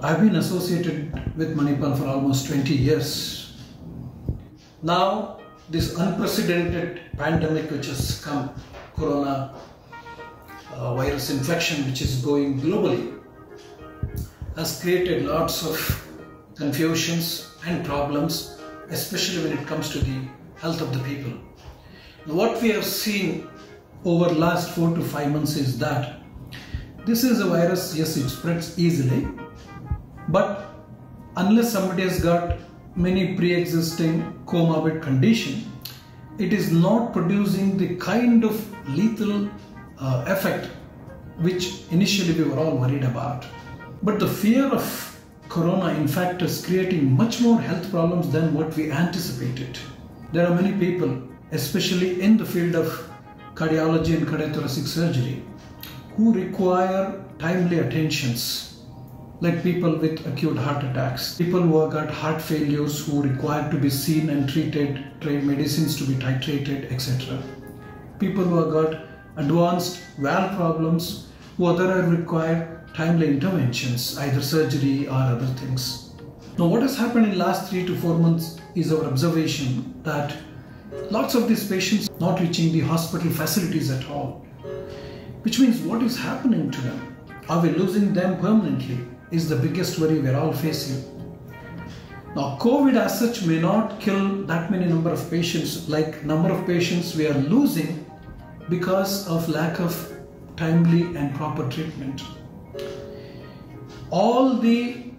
I've been associated with Manipal for almost 20 years. Now, this unprecedented pandemic which has come, corona virus infection which is going globally, has created lots of confusions and problems, especially when it comes to the health of the people. What we have seen over the last 4 to 5 months is that this is a virus, yes, it spreads easily. But unless somebody has got many pre-existing comorbid condition, it is not producing the kind of lethal effect which initially we were all worried about. But the fear of corona, in fact, is creating much more health problems than what we anticipated. There are many people, especially in the field of cardiology and cardiothoracic surgery, who require timely attentions. Like people with acute heart attacks, people who have got heart failures, who require to be seen and treated, medicines to be titrated, etc. People who have got advanced valve problems, who otherwise require timely interventions, either surgery or other things. Now, what has happened in the last 3 to 4 months is our observation that lots of these patients not reaching the hospital facilities at all, which means what is happening to them? Are we losing them permanently? Is the biggest worry we're all facing. Now, COVID as such may not kill that many number of patients, like number of patients we are losing because of lack of timely and proper treatment. All the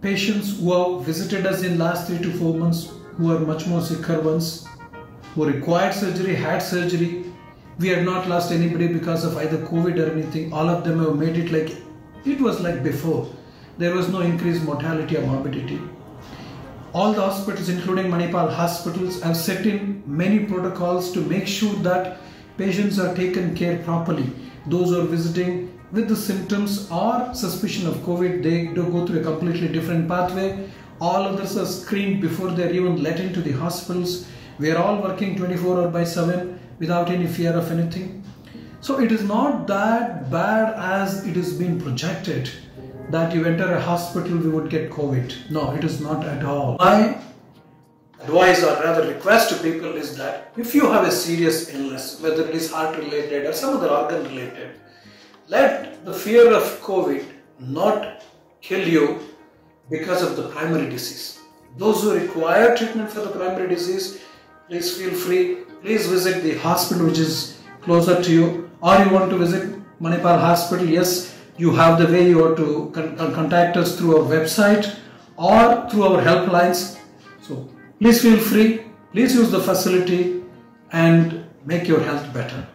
patients who have visited us in last 3 to 4 months, who are much more sicker ones, who required surgery, had surgery, we have not lost anybody because of either COVID or anything. All of them have made it like it was like before. There was no increased mortality or morbidity. All the hospitals, including Manipal Hospitals, have set in many protocols to make sure that patients are taken care properly. Those who are visiting with the symptoms or suspicion of COVID, they do go through a completely different pathway. All others are screened before they are even let into the hospitals. We are all working 24/7 without any fear of anything. So it is not that bad as it is being projected, that you enter a hospital, we would get COVID. No, it is not at all. My advice, or rather request to people, is that if you have a serious illness, whether it is heart related or some other organ related, let the fear of COVID not kill you because of the primary disease. Those who require treatment for the primary disease, please feel free, please visit the hospital which is closer to you, or you want to visit Manipal Hospital, yes, you have the way you have to contact us through our website or through our helplines. So please feel free, please use the facility and make your health better.